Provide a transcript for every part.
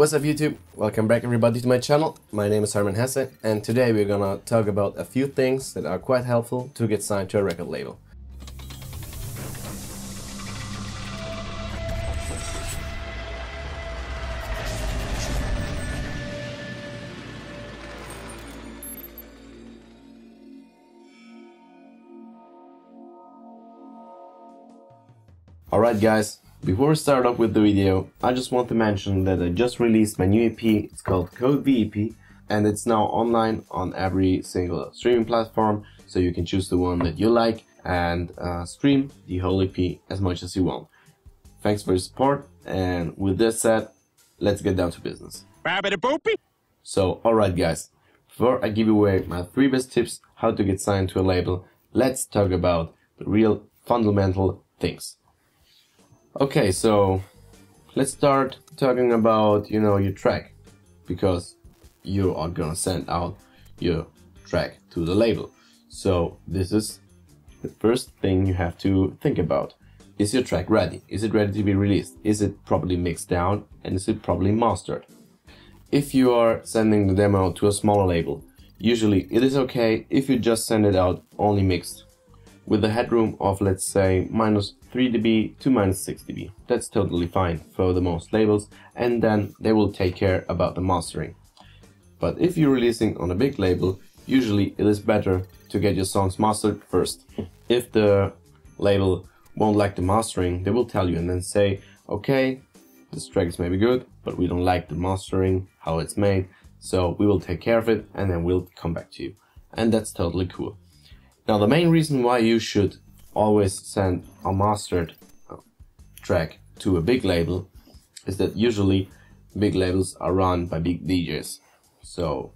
What's up YouTube? Welcome back everybody to my channel. My name is Hermann Hesse and today we're gonna talk about a few things that are quite helpful to get signed to a record label. Alright guys, before we start off with the video, I just want to mention that I just released my new EP. It's called Code VEP and it's now online on every single streaming platform, so you can choose the one that you like and stream the whole EP as much as you want. Thanks for your support, and with this said, let's get down to business. So alright guys, before I give away my 3 best tips how to get signed to a label, let's talk about the real fundamental things. Okay, so let's start talking about, you know, your track, because you are gonna send out your track to the label. So this is the first thing you have to think about. Is your track ready? Is it ready to be released? Is it properly mixed down? And is it properly mastered? If you are sending the demo to a smaller label, usually it is okay if you just send it out only mixed, with a headroom of, let's say, minus 3 dB to minus 6 dB. That's totally fine for the most labels, and then they will take care about the mastering. But if you're releasing on a big label, usually it is better to get your songs mastered first. If the label won't like the mastering, they will tell you and then say, okay, this track is maybe good, but we don't like the mastering, how it's made, so we will take care of it and then we'll come back to you. And that's totally cool. Now the main reason why you should always send a mastered track to a big label is that usually big labels are run by big DJs. So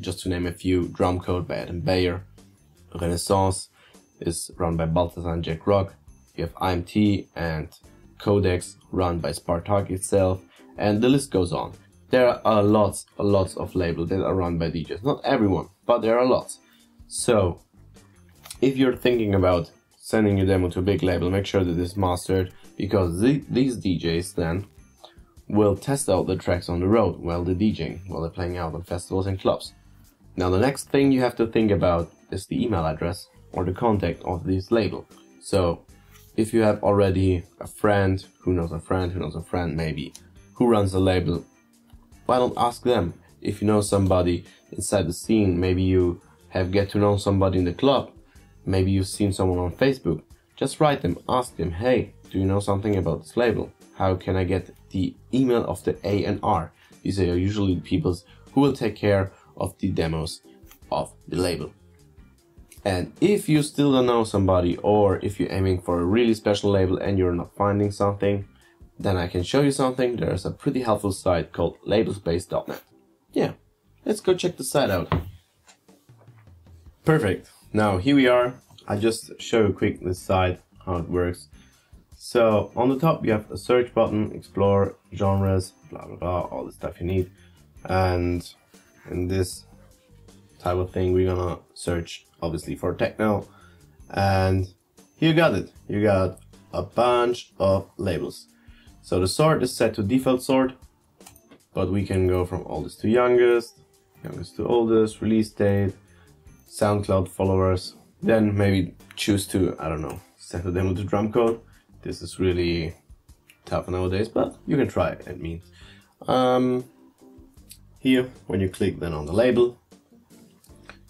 just to name a few, Drumcode by Adam Bayer, Renaissance is run by Balthazar and Jack Rock, you have IMT and Codex run by Spartak itself, and the list goes on. There are lots of labels that are run by DJs, not everyone, but there are lots. So if you're thinking about sending your demo to a big label, make sure that it's mastered, because these DJs then will test out the tracks on the road while they're DJing, while they're playing out on festivals and clubs. Now the next thing you have to think about is the email address or the contact of this label. So if you have already a friend who knows a friend who knows a friend, maybe, who runs a label, why don't ask them? If you know somebody inside the scene, maybe you have get to know somebody in the club, maybe you've seen someone on Facebook, just write them, ask them, hey, do you know something about this label? How can I get the email of the A&R? These are usually the people who will take care of the demos of the label. And if you still don't know somebody, or if you're aiming for a really special label and you're not finding something, then I can show you something. There's a pretty helpful site called labelsbase.net. Yeah, let's go check the site out. Perfect. Now here we are. I just show you quick this site how it works. So on the top you have a search button, explore genres, blah blah blah, all the stuff you need. And in this type of thing we're gonna search obviously for techno. And you got it. You got a bunch of labels. So the sort is set to default sort, but we can go from oldest to youngest, youngest to oldest, release date, Soundcloud followers, then maybe choose to, I don't know, send a demo to Drumcode. This is really tough nowadays, but you can try it, it means. Here, when you click then on the label,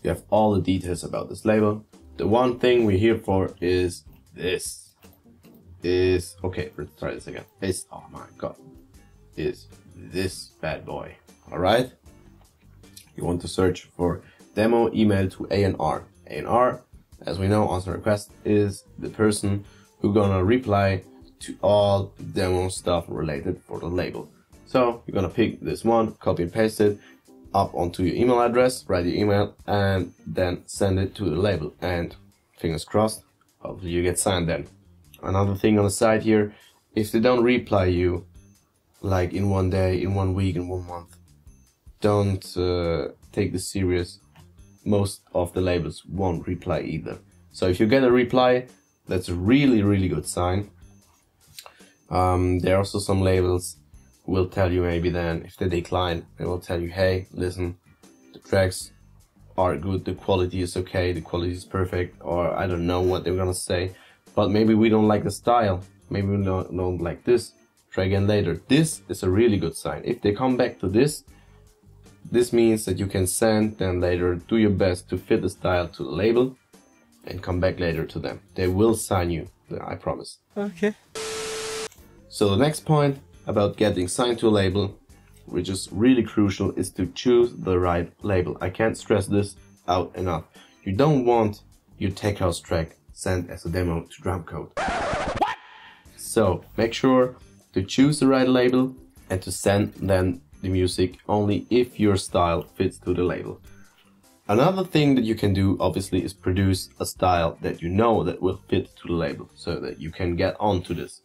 you have all the details about this label. The one thing we're here for is this. Is, okay, let's try this again. Is, oh my god, is this bad boy. Alright? You want to search for demo email to A&R. A&R, as we know, answer request, is the person who gonna reply to all demo stuff related for the label. So you're gonna pick this one, copy and paste it up onto your email address, write your email, and then send it to the label. And fingers crossed, hopefully you get signed then. Another thing on the side here, if they don't reply you, like in one day, in one week, in 1 month, don't take this serious. Most of the labels won't reply either. So if you get a reply, that's a really good sign. There are also some labels will tell you maybe then if they decline, they will tell you, hey, listen, the tracks are good, the quality is okay, the quality is perfect, or I don't know what they're gonna say, but maybe we don't like the style, maybe we don't like this, try again later. This is a really good sign. If they come back to this, this means that you can send them later, do your best to fit the style to the label, and come back later to them. They will sign you, I promise. Okay. So the next point about getting signed to a label, which is really crucial, is to choose the right label. I can't stress this out enough. You don't want your tech house track sent as a demo to Drumcode. What? So make sure to choose the right label and to send them the music only if your style fits to the label. Another thing that you can do, obviously, is produce a style that you know that will fit to the label so that you can get onto this.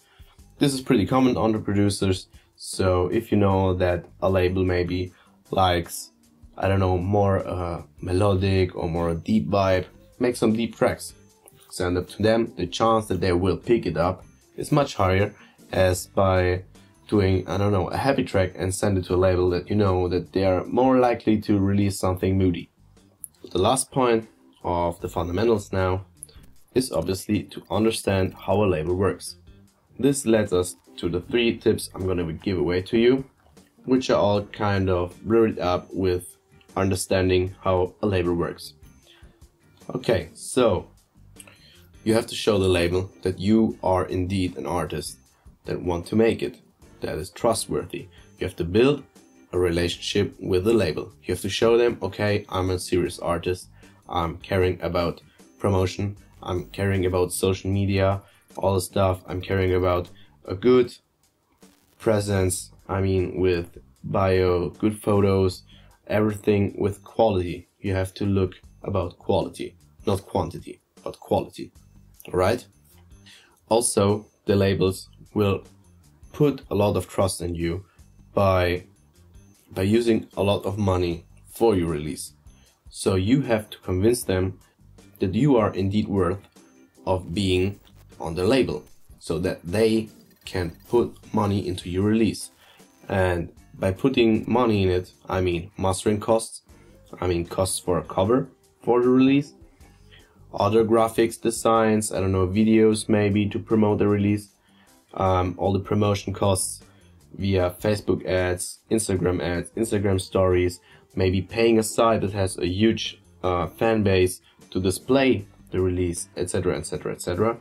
This is pretty common under producers. So if you know that a label maybe likes, I don't know, more melodic or more deep vibe, make some deep tracks. Send up to them. The chance that they will pick it up is much higher as by doing, I don't know, a happy track and send it to a label that you know that they are more likely to release something moody. The last point of the fundamentals now is obviously to understand how a label works. This leads us to the 3 tips I'm going to give away to you, which are all kind of blurred up with understanding how a label works. Okay, so you have to show the label that you are indeed an artist that want to make it, that is trustworthy. You have to build a relationship with the label. You have to show them, okay, I'm a serious artist, I'm caring about promotion, I'm caring about social media, all the stuff, I'm caring about a good presence, I mean with bio, good photos, everything with quality. You have to look about quality, not quantity, but quality, alright? Also, the labels will put a lot of trust in you by using a lot of money for your release. So you have to convince them that you are indeed worth of being on the label so that they can put money into your release. And by putting money in it, I mean mastering costs, I mean costs for a cover for the release, other graphics, designs, I don't know, videos maybe to promote the release, all the promotion costs via Facebook ads, Instagram ads, Instagram stories, maybe paying a site that has a huge fan base to display the release, etc, etc, etc.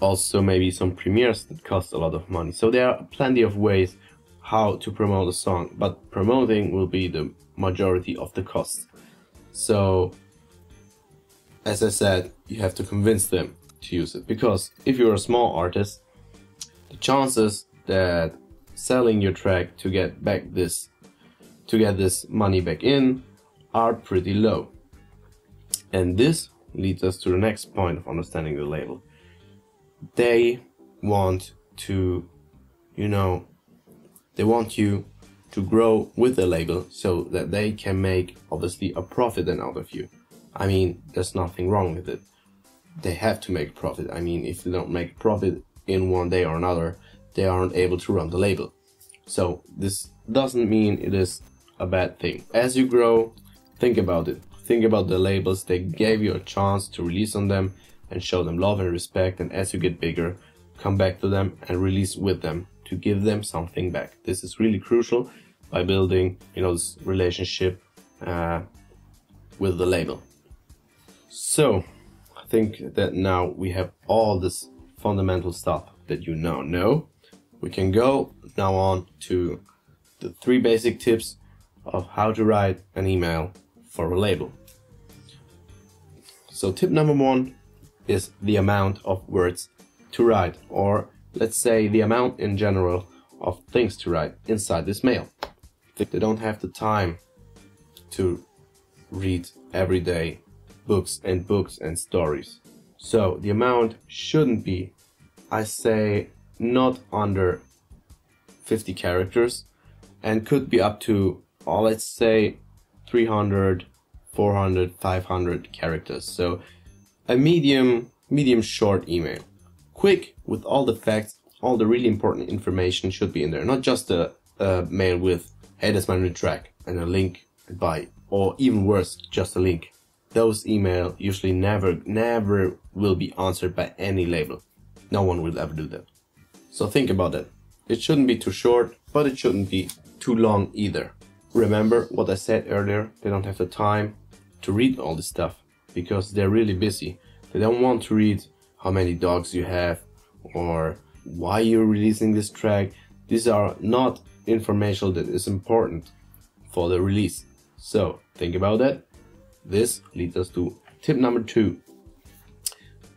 Also maybe some premieres that cost a lot of money. So there are plenty of ways how to promote a song, but promoting will be the majority of the costs. So as I said, you have to convince them to use it, because if you're a small artist, the chances that selling your track to get this money back in are pretty low. And this leads us to the next point of understanding the label. They want to, you know, they want you to grow with the label so that they can make obviously a profit then out of you. I mean, there's nothing wrong with it. They have to make profit. I mean, if they don't make profit in one day or another, they aren't able to run the label. So this doesn't mean it is a bad thing. As you grow, think about it. Think about the labels they gave you a chance to release on them and show them love and respect, and as you get bigger, come back to them and release with them to give them something back. This is really crucial by building, you know, this relationship with the label. So I think that now we have all this fundamental stuff that you now know. We can go now on to the 3 basic tips of how to write an email for a label. So tip number 1 is the amount of words to write, or let's say the amount in general of things to write inside this mail. They don't have the time to read every day books and stories. So the amount shouldn't be, I say, not under 50 characters, and could be up to, oh, let's say 300, 400, 500 characters. So a medium short email, quick with all the facts, all the really important information should be in there, not just the mail with, hey, that's my new track, and a link, goodbye, or even worse, just a link. Those emails usually never will be answered by any label. No one will ever do that. So think about that. It shouldn't be too short, but it shouldn't be too long either. Remember what I said earlier, they don't have the time to read all this stuff because they're really busy. They don't want to read how many dogs you have or why you're releasing this track. These are not information that is important for the release. So think about that. This leads us to tip number 2.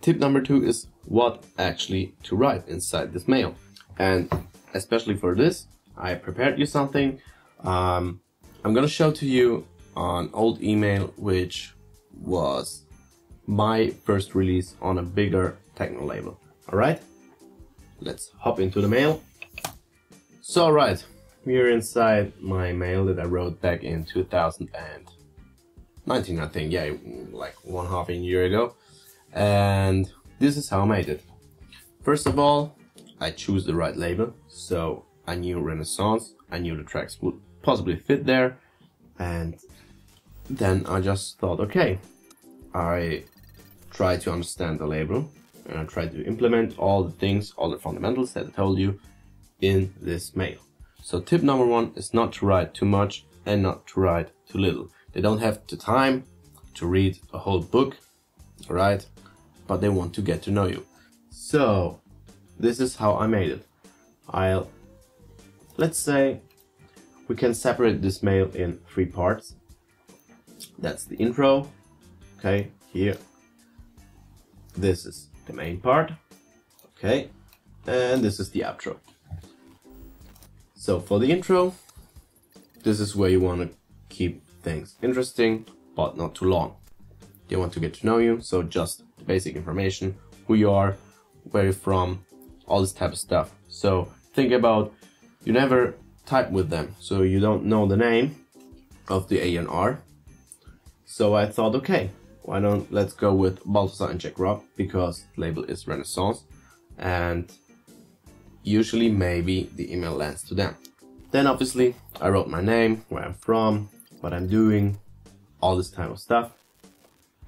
Tip number 2 is what actually to write inside this mail. And especially for this, I prepared you something. I'm gonna show to you an old email which was my first release on a bigger techno label. Alright, let's hop into the mail. So right, we're inside my mail that I wrote back in 2019, I think, yeah, like 1.5 years ago. And this is how I made it. First of all, I choose the right label, so I knew Renaissance, I knew the tracks would possibly fit there, and then I just thought, okay, I try to understand the label and I try to implement all the things, all the fundamentals that I told you in this mail. So tip number 1 is not to write too much and not to write too little. They don't have the time to read a whole book, right? But they want to get to know you. So this is how I made it. Let's say we can separate this mail in 3 parts. That's the intro, okay, here. This is the main part, okay, and this is the outro. So for the intro, this is where you want to keep things interesting, but not too long. They want to get to know you, so just the basic information, who you are, where you're from, all this type of stuff. So think about, you never type with them, so you don't know the name of the A&R. So I thought, okay, why don't let's go with Balthazar and Jack Rock, because the label is Renaissance, and usually maybe the email lands to them. Then obviously I wrote my name, where I'm from, what I'm doing, all this type of stuff.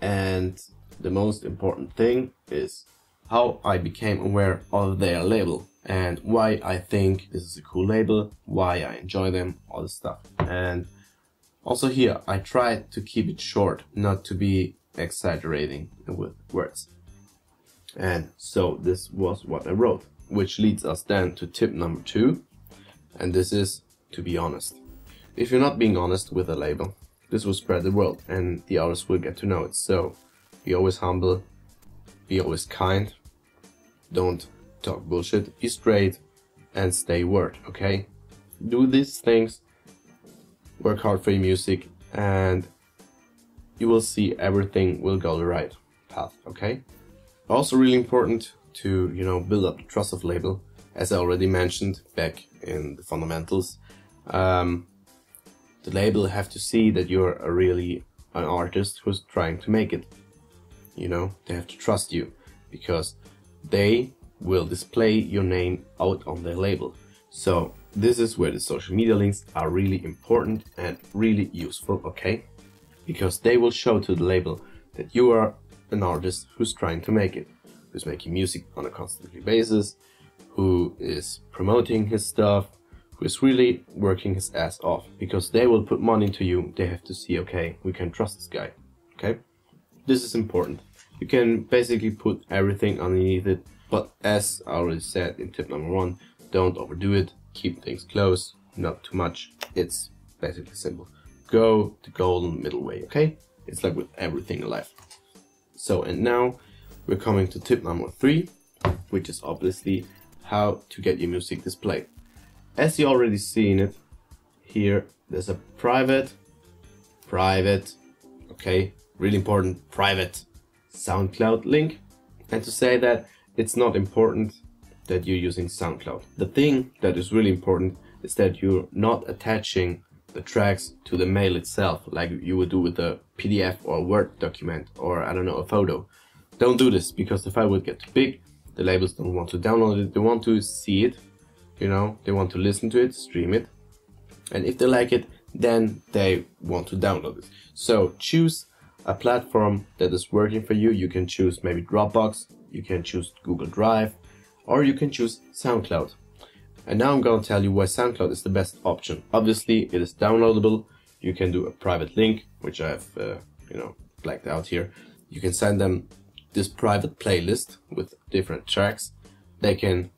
And the most important thing is how I became aware of their label and why I think this is a cool label, why I enjoy them, all this stuff. And also here, I tried to keep it short, not to be exaggerating with words. And so this was what I wrote, which leads us then to tip number 2. And this is to be honest. If you're not being honest with a label, this will spread the world and the others will get to know it. So be always humble, be always kind, don't talk bullshit, be straight and stay word, okay? Do these things, work hard for your music, and you will see everything will go the right path, okay? Also really important to, you know, build up the trust of label, as I already mentioned back in the fundamentals. The label have to see that you're a really an artist who's trying to make it. You know, they have to trust you because they will display your name out on their label. So this is where the social media links are really important and really useful, okay? Because they will show to the label that you are an artist who's trying to make it, who's making music on a constantly basis, who is promoting his stuff, who is really working his ass off. Because they will put money into you, they have to see, okay, we can trust this guy, okay? This is important. You can basically put everything underneath it, but as I already said in tip number 1, don't overdo it, keep things close, not too much. It's basically simple. Go the golden middle way, okay? It's like with everything in life. So, and now we're coming to tip number 3, which is obviously how to get your music displayed. As you already seen it here, there's a private, okay? Really important private SoundCloud link, and to say that it's not important that you're using SoundCloud. The thing that is really important is that you're not attaching the tracks to the mail itself like you would do with a PDF or a Word document or, I don't know, a photo. Don't do this, because the file would get too big, the labels don't want to download it, they want to see it, you know, they want to listen to it, stream it, and if they like it, then they want to download it. So choose a platform that is working for you. You can choose maybe Dropbox, you can choose Google Drive, or you can choose SoundCloud. And now I'm going to tell you why SoundCloud is the best option. Obviously, it is downloadable. You can do a private link, which I have blacked out here. You can send them this private playlist with different tracks. They can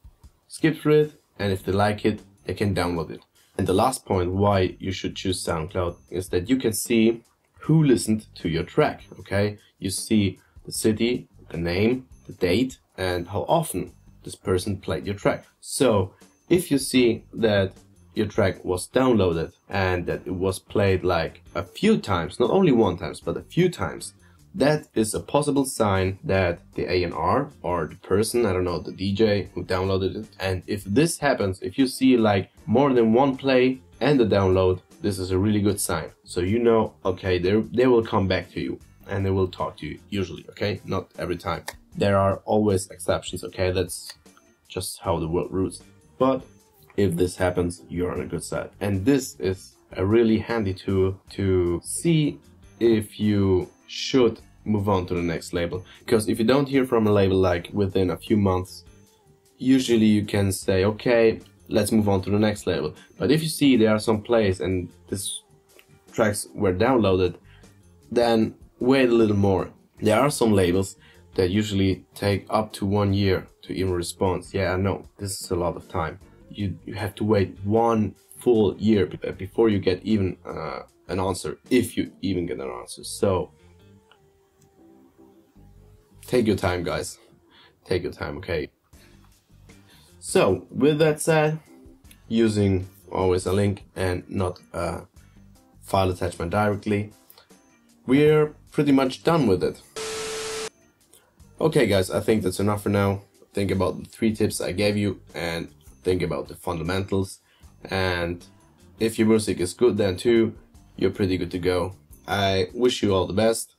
skip through it, and if they like it, they can download it. And the last point why you should choose SoundCloud is that you can see who listened to your track, okay? You see the city, the name, the date, and how often this person played your track. So if you see that your track was downloaded and that it was played like a few times, not only one time, but a few times, that is a possible sign that the A&R or the person, I don't know, the DJ who downloaded it. And if this happens, if you see like more than one play and a download, this is a really good sign. So you know, okay, they will come back to you and they will talk to you usually, okay? Not every time. There are always exceptions, okay? That's just how the world rules. But if this happens, you're on a good side. And this is a really handy tool to see if you should move on to the next label, because if you don't hear from a label like within a few months, usually you can say, okay, let's move on to the next label. But if you see there are some plays and these tracks were downloaded, then wait a little more. There are some labels that usually take up to 1 year to even respond. Yeah, I know this is a lot of time. You have to wait 1 full year before you get even an answer, if you even get an answer. So take your time, guys. Take your time, okay? So, with that said, using always a link and not a file attachment directly, we're pretty much done with it. Okay, guys, I think that's enough for now. Think about the 3 tips I gave you and think about the fundamentals. And if your music is good, then too, you're pretty good to go. I wish you all the best.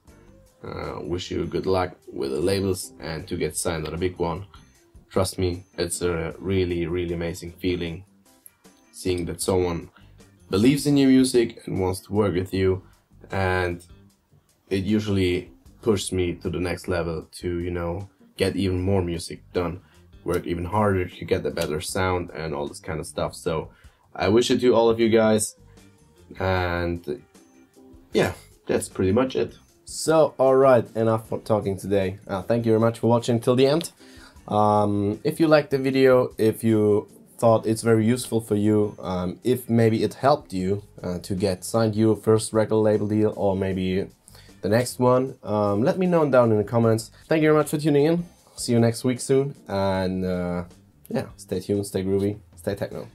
Wish you good luck with the labels and to get signed on a big one. Trust me, it's a really, really amazing feeling seeing that someone believes in your music and wants to work with you, and it usually pushes me to the next level to, you know, get even more music done, work even harder to get a better sound and all this kind of stuff. So I wish it to all of you guys, and yeah, that's pretty much it. So, alright, enough for talking today. Thank you very much for watching till the end. If you liked the video, if you thought it's very useful for you, if maybe it helped you to get signed your first record label deal or maybe the next one, let me know down in the comments. Thank you very much for tuning in. See you next week soon. And yeah, stay tuned, stay groovy, stay techno.